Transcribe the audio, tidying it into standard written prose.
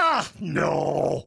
Ah, no.